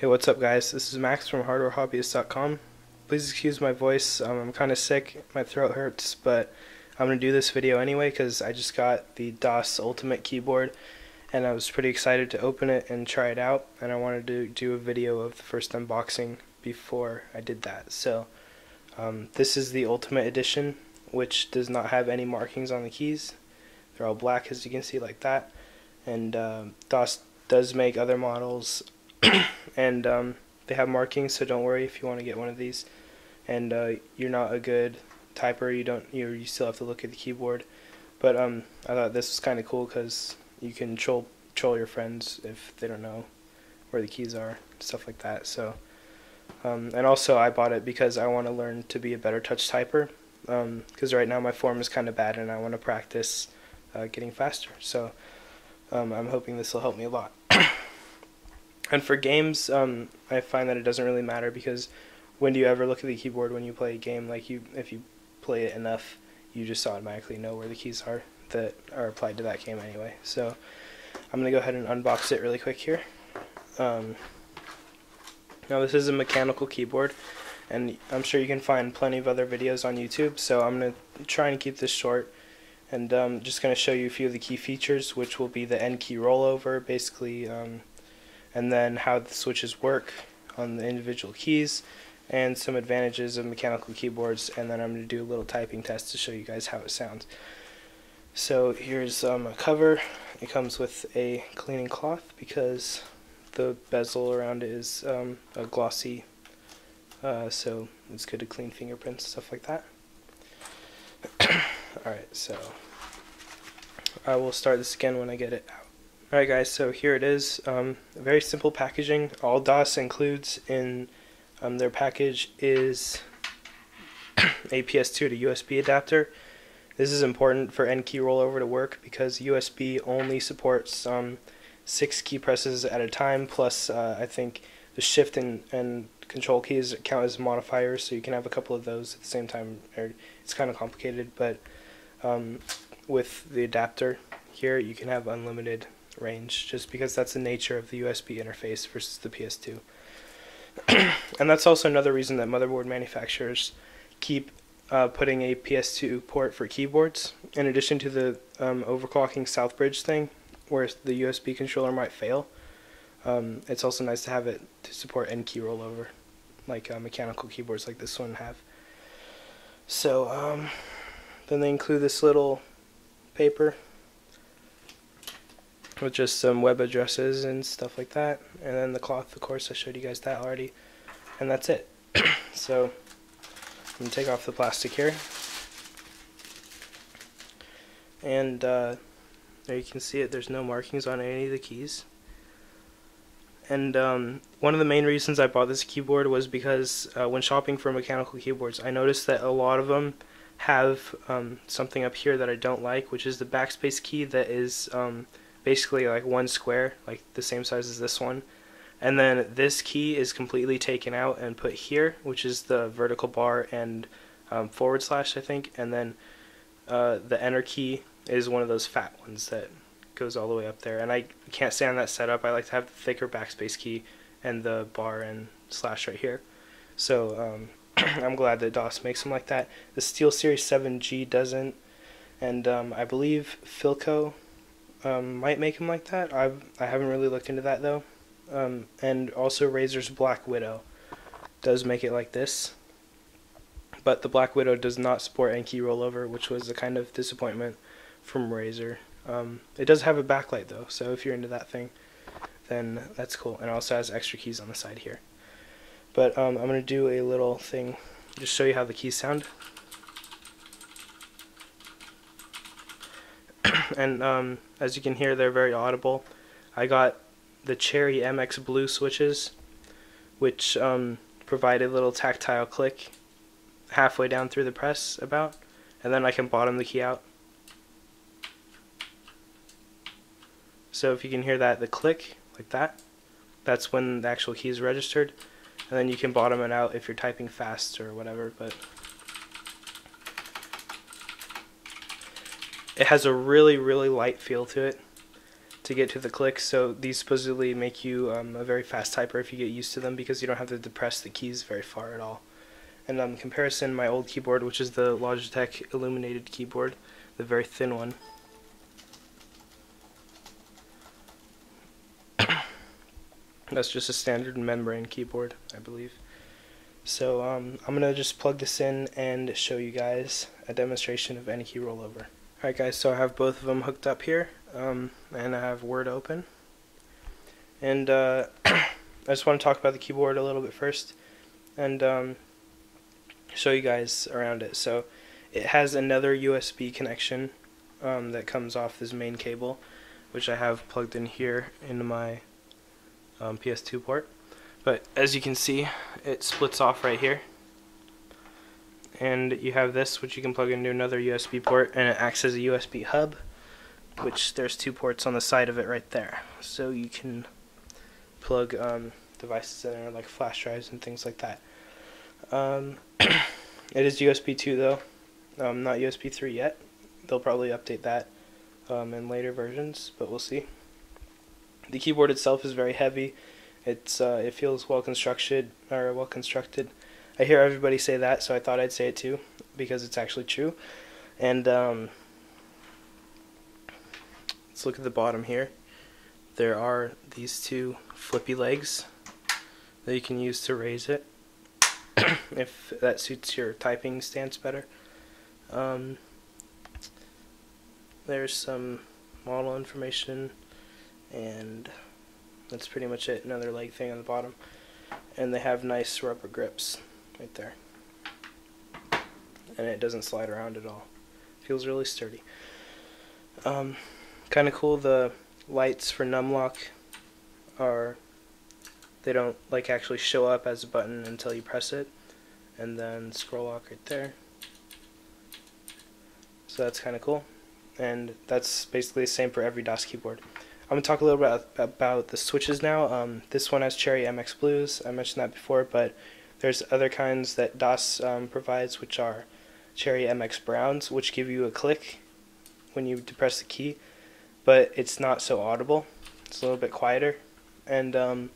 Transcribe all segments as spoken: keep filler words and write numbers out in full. Hey, what's up guys? This is Max from Hardware Hobbyist dot com. Please excuse my voice, um, I'm kind of sick, my throat hurts, but I'm going to do this video anyway because I just got the Das Ultimate keyboard and I was pretty excited to open it and try it out, and I wanted to do a video of the first unboxing before I did that. So um, this is the Ultimate Edition, which does not have any markings on the keys. They're all black, as you can see, like that, and uh, Das does make other models and um, they have markings, so don't worry if you want to get one of these and uh, you're not a good typer, you don't you you still have to look at the keyboard. But um, I thought this was kind of cool because you can troll troll your friends if they don't know where the keys are, stuff like that. So um, and also I bought it because I want to learn to be a better touch typer, because um, right now my form is kind of bad and I want to practice uh, getting faster. So um, I'm hoping this will help me a lot. And for games, um, I find that it doesn't really matter, because when do you ever look at the keyboard when you play a game? Like, you, if you play it enough, you just automatically know where the keys are that are applied to that game anyway. So I'm going to go ahead and unbox it really quick here. Um, now this is a mechanical keyboard, and I'm sure you can find plenty of other videos on YouTube, so I'm going to try and keep this short. And I'm um, just going to show you a few of the key features, which will be the end key rollover, basically, um, and then how the switches work on the individual keys, and some advantages of mechanical keyboards, and then I'm going to do a little typing test to show you guys how it sounds. So here's um, a cover. It comes with a cleaning cloth because the bezel around it is um, a glossy, uh, so it's good to clean fingerprints, stuff like that. Alright, so I will start this again when I get it out. Alright guys, so here it is. Um, very simple packaging. All Das includes in um, their package is a P S two to U S B adapter. This is important for end key rollover to work because U S B only supports um, six key presses at a time, plus uh, I think the shift and, and control keys count as modifiers, so you can have a couple of those at the same time. It's kind of complicated, but um, with the adapter here you can have unlimited range, just because that's the nature of the U S B interface versus the P S two. And that's also another reason that motherboard manufacturers keep uh, putting a P S two port for keyboards, in addition to the um, overclocking south bridge thing where the U S B controller might fail. Um, it's also nice to have it to support end key rollover, like uh, mechanical keyboards like this one have. So um, then they include this little paper with just some web addresses and stuff like that, and then the cloth, of course, I showed you guys that already, and that's it. So I'm going to take off the plastic here, and uh, there you can see it, there's no markings on any of the keys. And um, one of the main reasons I bought this keyboard was because uh, when shopping for mechanical keyboards, I noticed that a lot of them have um, something up here that I don't like, which is the backspace key that is um, basically like one square, like the same size as this one, and then this key is completely taken out and put here, which is the vertical bar and um, forward slash, I think, and then uh, the enter key is one of those fat ones that goes all the way up there, and I can't stand that setup. I like to have the thicker backspace key and the bar and slash right here. So um, I'm glad that DOS makes them like that. The SteelSeries seven G doesn't, and um, I believe Filco Um, might make them like that. I've, I haven't really looked into that though. Um, and also Razer's BlackWidow does make it like this, but the BlackWidow does not support end key rollover, which was a kind of disappointment from Razer. Um, it does have a backlight though, so if you're into that thing, then that's cool. And it also has extra keys on the side here. But um, I'm going to do a little thing, just show you how the keys sound. And um, as you can hear, they're very audible. I got the Cherry M X Blue switches, which um, provide a little tactile click halfway down through the press about, and then I can bottom the key out. So if you can hear that, the click, like that, that's when the actual key is registered, and then you can bottom it out if you're typing fast or whatever. But it has a really, really light feel to it. to get to the clicks, so these supposedly make you um, a very fast typer if you get used to them, because you don't have to depress the keys very far at all. And um, in comparison, my old keyboard, which is the Logitech illuminated keyboard, the very thin one, that's just a standard membrane keyboard, I believe. So um, I'm gonna just plug this in and show you guys a demonstration of any key rollover. Alright guys, so I have both of them hooked up here, um, and I have Word open, and uh, I just want to talk about the keyboard a little bit first, and um, show you guys around it. So it has another U S B connection um, that comes off this main cable, which I have plugged in here into my Um, P S two port, but as you can see, it splits off right here, and you have this, which you can plug into another U S B port, and it acts as a U S B hub, which there's two ports on the side of it right there, so you can plug um, devices in there like flash drives and things like that. Um, it is U S B two though, um, not U S B three yet. They'll probably update that um, in later versions, but we'll see. The keyboard itself is very heavy. It's uh, it feels well constructed, or well constructed. I hear everybody say that, so I thought I'd say it too, because it's actually true. And um, let's look at the bottom here. There are these two flippy legs that you can use to raise it, if that suits your typing stance better. Um, there's some model information, and that's pretty much it. Another leg thing on the bottom, and they have nice rubber grips right there, and it doesn't slide around at all. Feels really sturdy. Um, kinda cool, the lights for numlock are, they don't like actually show up as a button until you press it, and then scroll lock right there, so that's kinda cool. And that's basically the same for every DOS keyboard. I'm going to talk a little bit about the switches now. Um, this one has Cherry M X Blues, I mentioned that before, but there's other kinds that DOS um, provides, which are Cherry M X Browns, which give you a click when you depress the key, but it's not so audible. It's a little bit quieter. And um,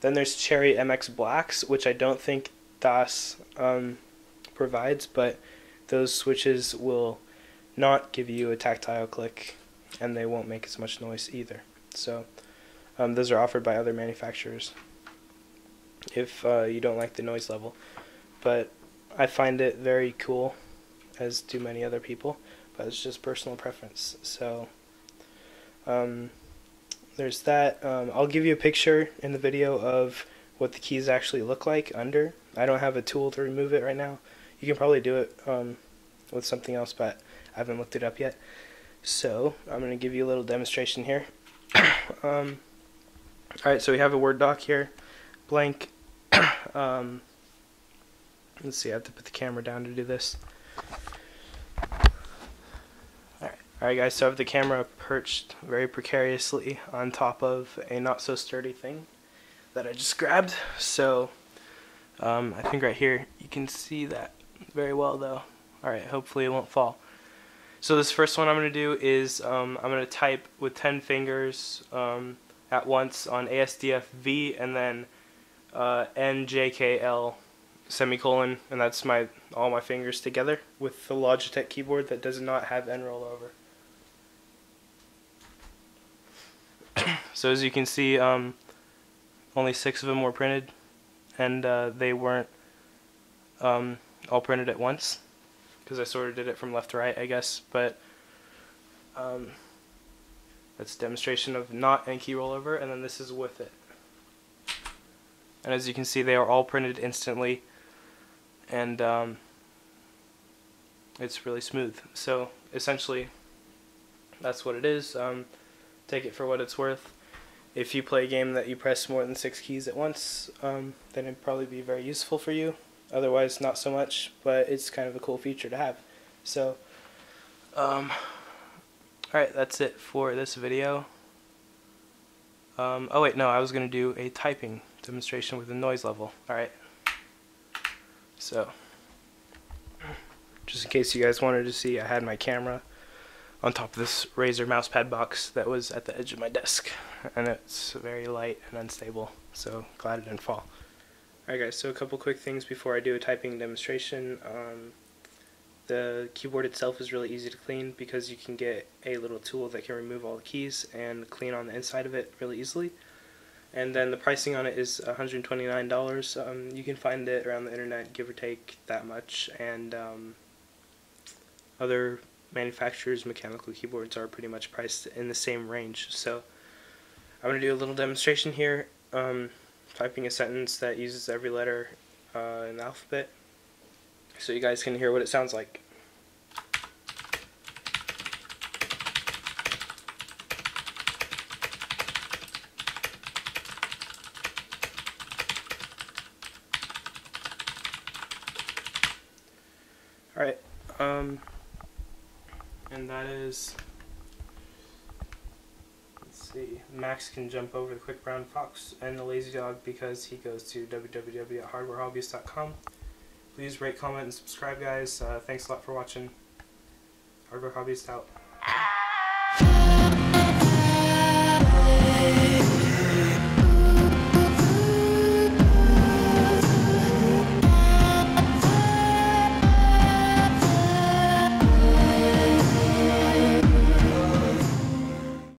then there's Cherry M X Blacks, which I don't think DOS um, provides, but those switches will not give you a tactile click, and they won't make as much noise either. So um, those are offered by other manufacturers if uh, you don't like the noise level, but I find it very cool, as do many other people, but it's just personal preference. So um, there's that. um, I'll give you a picture in the video of what the keys actually look like under. I don't have a tool to remove it right now. You can probably do it um, with something else, but I haven't looked it up yet. So I'm going to give you a little demonstration here. um, Alright, so we have a Word doc here, blank. um, let's see, I have to put the camera down to do this. Alright, Alright guys, so I have the camera perched very precariously on top of a not so sturdy thing that I just grabbed. So um, I think right here you can see that very well though. Alright, hopefully it won't fall. So this first one I'm going to do is um, I'm going to type with ten fingers um, at once on A S D F V and then uh, N J K L semicolon, and that's my all my fingers together with the Logitech keyboard that does not have N rollover. So as you can see, um, only six of them were printed, and uh, they weren't um, all printed at once, because I sort of did it from left to right, I guess. But um, that's a demonstration of not and key rollover, and then this is with it. And as you can see, they are all printed instantly, and um, it's really smooth. So essentially, that's what it is. Um, take it for what it's worth. If you play a game that you press more than six keys at once, um, then it'd probably be very useful for you. Otherwise, not so much, but it's kind of a cool feature to have. So, um, alright, that's it for this video. Um, oh wait, no, I was going to do a typing demonstration with the noise level. Alright, so, just in case you guys wanted to see, I had my camera on top of this Razer mousepad box that was at the edge of my desk. And it's very light and unstable, so glad it didn't fall. Alright guys, so a couple quick things before I do a typing demonstration. Um, the keyboard itself is really easy to clean because you can get a little tool that can remove all the keys and clean on the inside of it really easily. And then the pricing on it is one hundred twenty-nine dollars. Um, you can find it around the internet, give or take that much, and um, other manufacturers' mechanical keyboards are pretty much priced in the same range. So I'm going to do a little demonstration here, um, typing a sentence that uses every letter uh, in the alphabet, so you guys can hear what it sounds like. Alright, um, and that is, let's see, Max can jump over the Quick Brown Fox and the Lazy Dog because he goes to w w w dot hardware hobbyist dot com. Please rate, comment, and subscribe, guys. Uh, thanks a lot for watching. Hardware Hobbyist out.